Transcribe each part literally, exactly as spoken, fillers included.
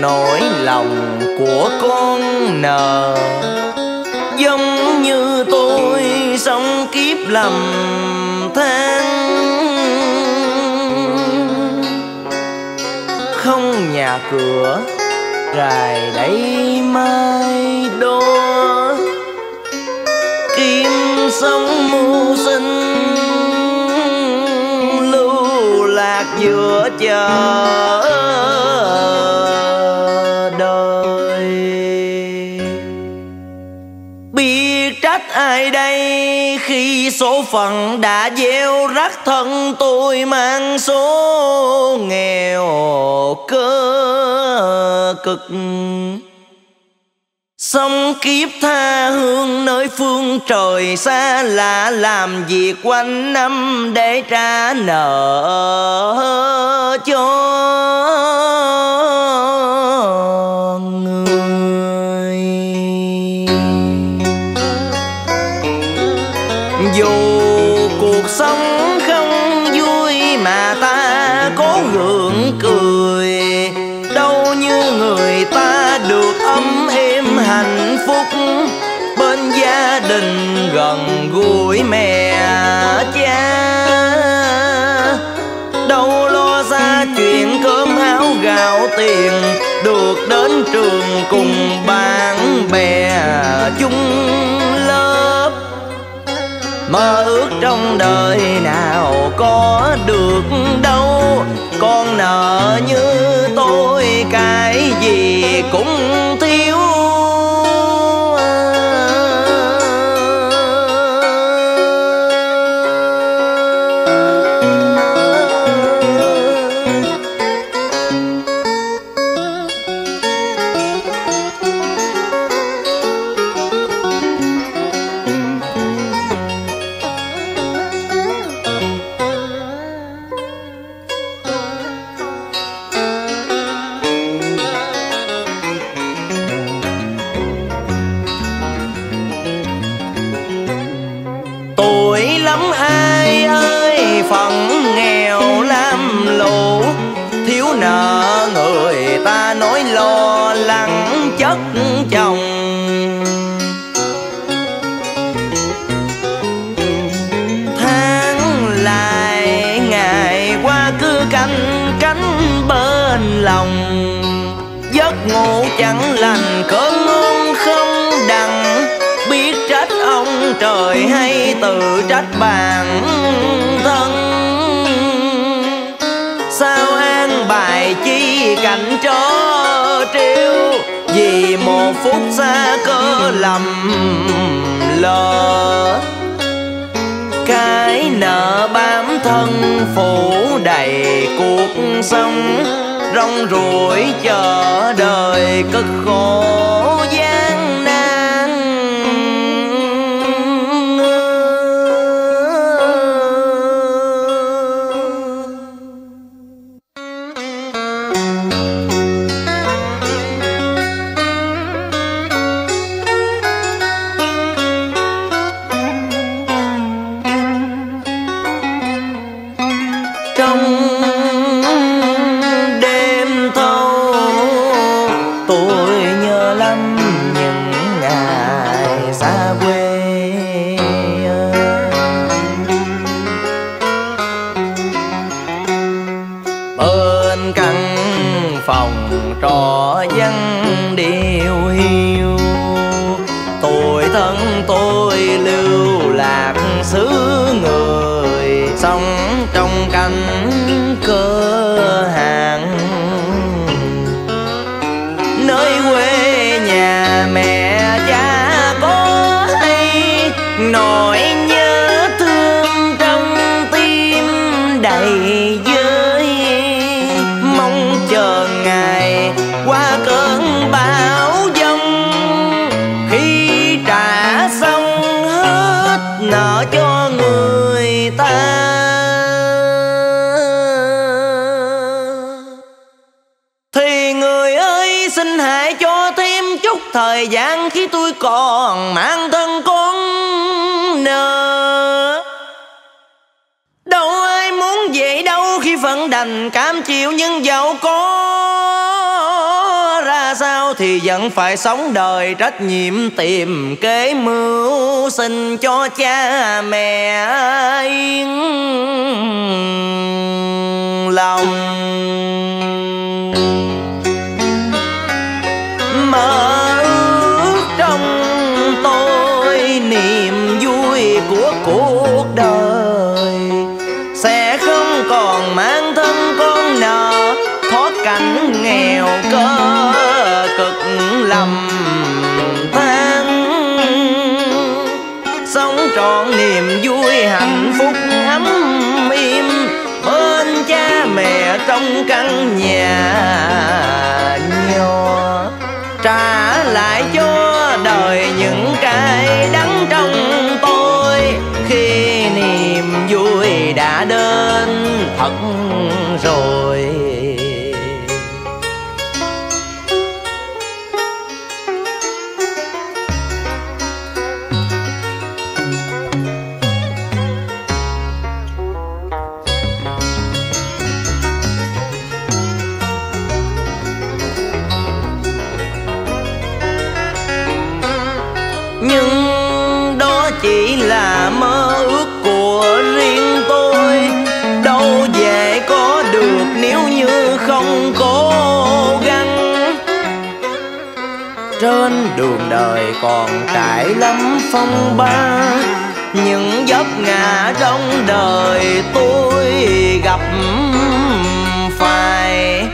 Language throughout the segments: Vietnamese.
nỗi lòng của con nợ, giống như tôi sống kiếp lầm than, không nhà cửa rày đây mai đô, kiếm sống mưu sinh lưu lạc giữa chợ. Ai đây khi số phận đã gieo rắc thân tôi mang số nghèo cơ cực, sống kiếp tha hương nơi phương trời xa lạ, làm việc quanh năm để trả nợ cho người. Dù cuộc sống không vui mà ta cố gượng cười, đâu như người ta được ấm êm hạnh phúc, bên gia đình gần gũi mẹ cha, đâu lo ra chuyện cơm áo gạo tiền, được đến trường cùng bạn bè chung lớp. Mơ ước trong đời nào có được đâu, con nợ như tôi cái gì cũng thiếu. Ngủ chẳng lành cơm ngon không đặng, biết trách ông trời hay tự trách bản thân. Sao an bài chi cảnh trớ trêu, vì một phút xa cơ lầm lỡ, cái nợ bám thân phủ đầy cuộc sống, rong ruổi chờ đời cực khổ gian nan. Trong thời gian khi tôi còn mang thân con nợ, đâu ai muốn vậy đâu khi phận đành cam chịu, nhưng dẫu có người vẫn phải sống đời trách nhiệm tìm kế mưu, xin cho cha mẹ yên lòng. Mơ ước trong tôi niềm vui của cuộc đời sẽ không còn mang thân con nợ thoát cảnh nghèo cơ cực lầm than, sống trọn niềm vui hạnh phúc ấm im bên cha mẹ trong căn nhà nhỏ, trả lại cho đời những cái đắng trong tôi khi niềm vui đã đến thật rồi. Trên đường đời còn trải lắm phong ba, những vấp ngã trong đời tôi gặp phải,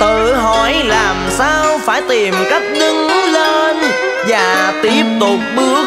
tự hỏi làm sao phải tìm cách đứng lên và tiếp tục bước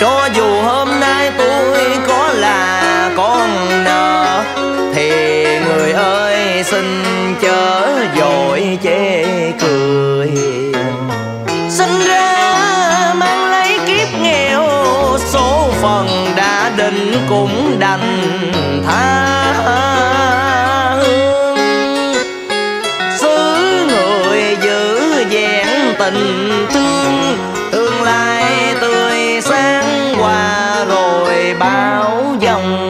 Cho dù hôm nay tôi có là con nợ thì người ơi xin chớ vội chê cười, sinh ra mang lấy kiếp nghèo, số phận đã định cũng đành tha hương. Xứ người giữ vẹn tình thương, tương lai tươi sáng qua rồi bao dòng